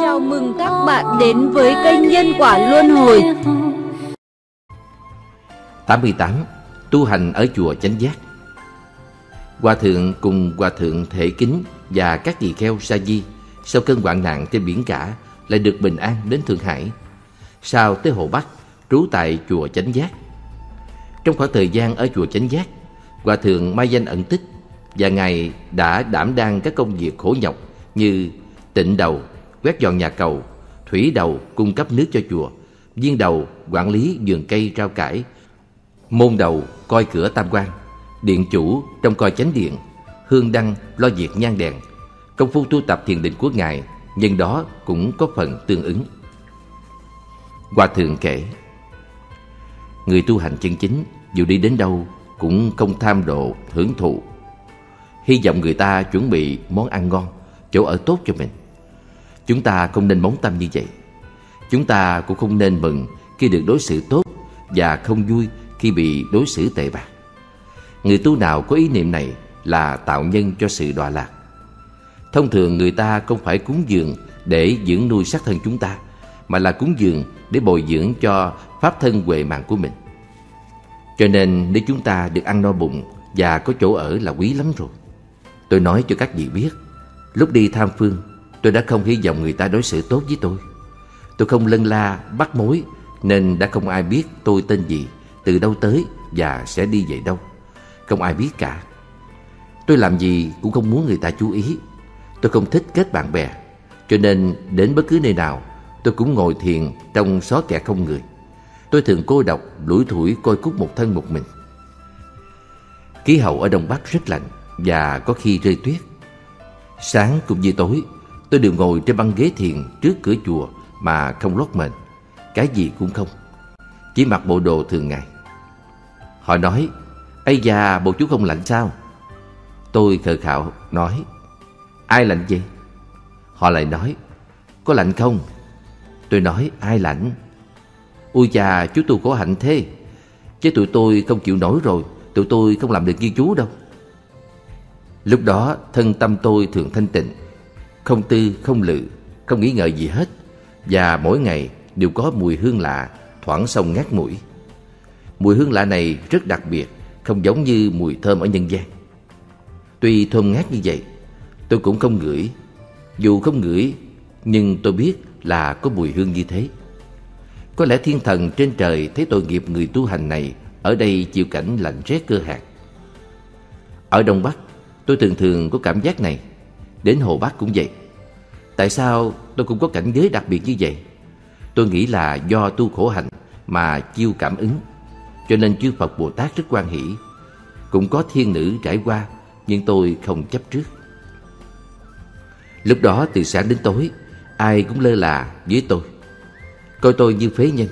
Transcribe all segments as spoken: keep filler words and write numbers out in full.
Chào mừng các bạn đến với kênh Nhân Quả Luân Hồi. Tám mươi tám. Tu hành ở chùa Chánh Giác. Hòa thượng cùng hòa thượng Thể Kính và các tỳ kheo Sa Di sau cơn hoạn nạn trên biển cả lại được bình an đến Thượng Hải, sau tới Hồ Bắc, trú tại chùa Chánh Giác. Trong khoảng thời gian ở chùa Chánh Giác, hòa thượng Mai Danh ẩn tích và ngài đã đảm đang các công việc khổ nhọc như tịnh đầu, quét dọn nhà cầu, thủy đầu cung cấp nước cho chùa, viên đầu quản lý vườn cây rau cải, môn đầu coi cửa tam quan, điện chủ trông coi chánh điện, hương đăng lo việc nhang đèn. Công phu tu tập thiền định của ngài nhân đó cũng có phần tương ứng. Hòa thượng kể, người tu hành chân chính dù đi đến đâu cũng không tham đồ hưởng thụ, hy vọng người ta chuẩn bị món ăn ngon, chỗ ở tốt cho mình. Chúng ta không nên móng tâm như vậy. Chúng ta cũng không nên mừng khi được đối xử tốt và không vui khi bị đối xử tệ bạc. Người tu nào có ý niệm này là tạo nhân cho sự đọa lạc. Thông thường người ta không phải cúng dường để dưỡng nuôi xác thân chúng ta, mà là cúng dường để bồi dưỡng cho pháp thân huệ mạng của mình. Cho nên nếu chúng ta được ăn no bụng và có chỗ ở là quý lắm rồi. Tôi nói cho các vị biết, lúc đi tham phương, tôi đã không hy vọng người ta đối xử tốt với tôi. Tôi không lân la bắt mối nên đã không ai biết tôi tên gì, từ đâu tới và sẽ đi về đâu. Không ai biết cả. Tôi làm gì cũng không muốn người ta chú ý. Tôi không thích kết bạn bè, cho nên đến bất cứ nơi nào tôi cũng ngồi thiền trong xó kẻ không người. Tôi thường cô độc, lủi thủi côi cút một thân một mình. Khí hậu ở Đông Bắc rất lạnh và có khi rơi tuyết. Sáng cũng như tối, tôi đều ngồi trên băng ghế thiền trước cửa chùa mà không lót mền, cái gì cũng không, chỉ mặc bộ đồ thường ngày. Họ nói, ây da, bộ chú không lạnh sao? Tôi khờ khạo nói, ai lạnh vậy? Họ lại nói, có lạnh không? Tôi nói, ai lạnh? Ui da, chú tôi khổ hạnh thế, chứ tụi tôi không chịu nổi rồi, tụi tôi không làm được như chú đâu. Lúc đó thân tâm tôi thường thanh tịnh, không tư, không lự, không nghĩ ngợi gì hết, và mỗi ngày đều có mùi hương lạ thoảng sông ngát mũi. Mùi hương lạ này rất đặc biệt, không giống như mùi thơm ở nhân gian. Tuy thơm ngát như vậy, tôi cũng không ngửi. Dù không ngửi, nhưng tôi biết là có mùi hương như thế. Có lẽ thiên thần trên trời thấy tội nghiệp người tu hành này ở đây chịu cảnh lạnh rét cơ hạt. Ở Đông Bắc, tôi thường thường có cảm giác này. Đến Hồ Bắc cũng vậy. Tại sao tôi cũng có cảnh giới đặc biệt như vậy? Tôi nghĩ là do tu khổ hạnh mà chiêu cảm ứng. Cho nên chư Phật Bồ Tát rất hoan hỷ. Cũng có thiên nữ trải qua, nhưng tôi không chấp trước. Lúc đó từ sáng đến tối, ai cũng lơ là với tôi, coi tôi như phế nhân.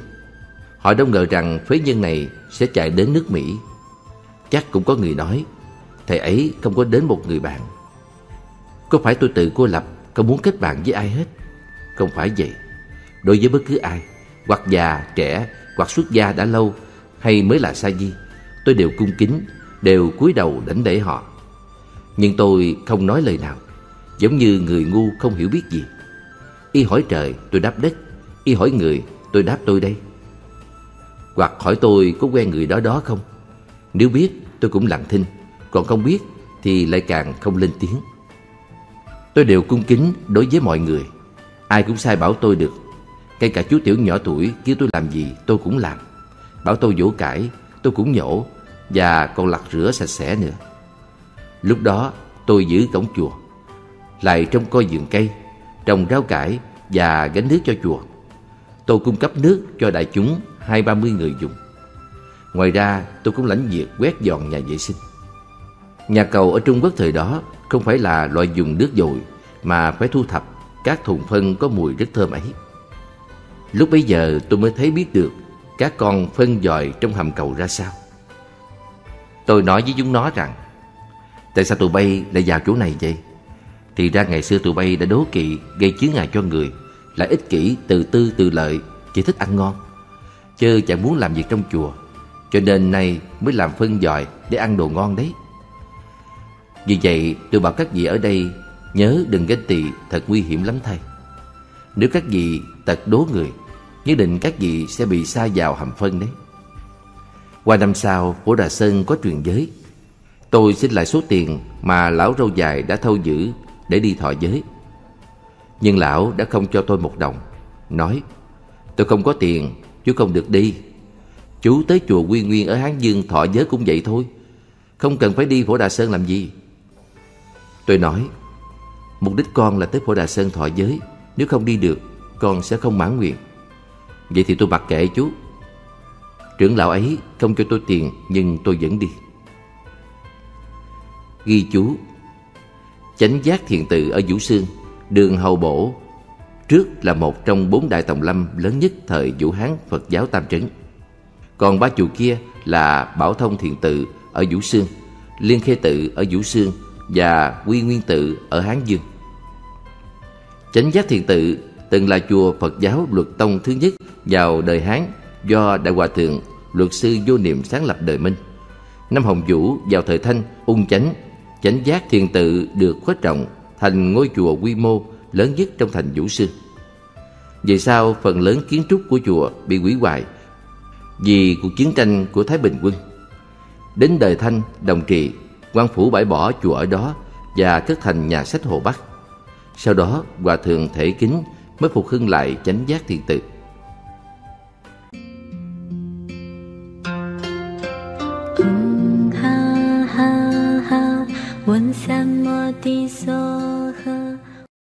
Họ đâu ngờ rằng phế nhân này sẽ chạy đến nước Mỹ. Chắc cũng có người nói, thầy ấy không có đến một người bạn. Có phải tôi tự cô lập, không muốn kết bạn với ai hết? Không phải vậy. Đối với bất cứ ai, hoặc già, trẻ, hoặc xuất gia đã lâu, hay mới là sa di, tôi đều cung kính, đều cúi đầu đảnh lễ họ. Nhưng tôi không nói lời nào, giống như người ngu không hiểu biết gì. Y hỏi trời, tôi đáp đất. Y hỏi người, tôi đáp tôi đây. Hoặc hỏi tôi có quen người đó đó không. Nếu biết, tôi cũng lặng thinh. Còn không biết thì lại càng không lên tiếng. Tôi đều cung kính đối với mọi người. Ai cũng sai bảo tôi được. Ngay cả chú tiểu nhỏ tuổi kêu tôi làm gì tôi cũng làm. Bảo tôi dỗ cải tôi cũng nhổ, và còn lặt rửa sạch sẽ nữa. Lúc đó tôi giữ cổng chùa, lại trông coi vườn cây, trồng rau cải và gánh nước cho chùa. Tôi cung cấp nước cho đại chúng hai ba mươi người dùng. Ngoài ra tôi cũng lãnh việc quét dọn nhà vệ sinh. Nhà cầu ở Trung Quốc thời đó không phải là loại dùng nước dội, mà phải thu thập các thùng phân có mùi rất thơm ấy. Lúc bấy giờ tôi mới thấy biết được các con phân dòi trong hầm cầu ra sao. Tôi nói với chúng nó rằng, tại sao tụi bay lại vào chỗ này vậy? Thì ra ngày xưa tụi bay đã đố kỵ, gây chướng ngại cho người, lại ích kỷ, tự tư tự lợi, chỉ thích ăn ngon, chứ chẳng muốn làm việc trong chùa. Cho nên nay mới làm phân dòi để ăn đồ ngon đấy. Vì vậy tôi bảo các vị ở đây Nhớ đừng ganh tị, thật nguy hiểm lắm thầy. Nếu các vị tật đố người, nhất định các vị sẽ bị sa vào hầm phân đấy. Qua năm sau, Phổ Đà Sơn có truyền giới. Tôi xin lại số tiền mà lão râu dài đã thâu giữ để đi thọ giới. Nhưng lão đã không cho tôi một đồng, nói: tôi không có tiền, chú không được đi. Chú tới chùa Quy Nguyên ở Hán Dương thọ giới cũng vậy thôi, không cần phải đi Phổ Đà Sơn làm gì. Tôi nói: mục đích con là tới Phổ Đà Sơn thọ giới, nếu không đi được con sẽ không mãn nguyện. Vậy thì tôi mặc kệ chú. Trưởng lão ấy không cho tôi tiền nhưng tôi vẫn đi. Ghi chú: Chánh giác thiền tự ở Vũ Xương, đường Hầu Bổ, trước là một trong bốn đại tòng lâm lớn nhất thời Vũ Hán Phật giáo Tam Trấn. Còn ba chùa kia là Bảo Thông Thiền Tự ở Vũ Xương, Liên Khê Tự ở Vũ Xương và Quy Nguyên Tự ở Hán Dương. Chánh giác thiền tự từng là chùa Phật giáo Luật Tông thứ nhất vào đời Hán, do Đại Hòa Thượng Luật Sư Vô Niệm sáng lập đời Minh. Năm Hồng Vũ vào thời Thanh, ung chánh, chánh giác thiền tự được khuếch rộng thành ngôi chùa quy mô lớn nhất trong thành Vũ Xương. Về sau, phần lớn kiến trúc của chùa bị hủy hoại vì cuộc chiến tranh của Thái Bình Quân. Đến đời Thanh, Đồng Trị, quan phủ bãi bỏ chùa ở đó và cất thành nhà sách Hồ Bắc. Sau đó, Hòa Thượng Thể Kính mới phục hưng lại chánh giác thiền tự.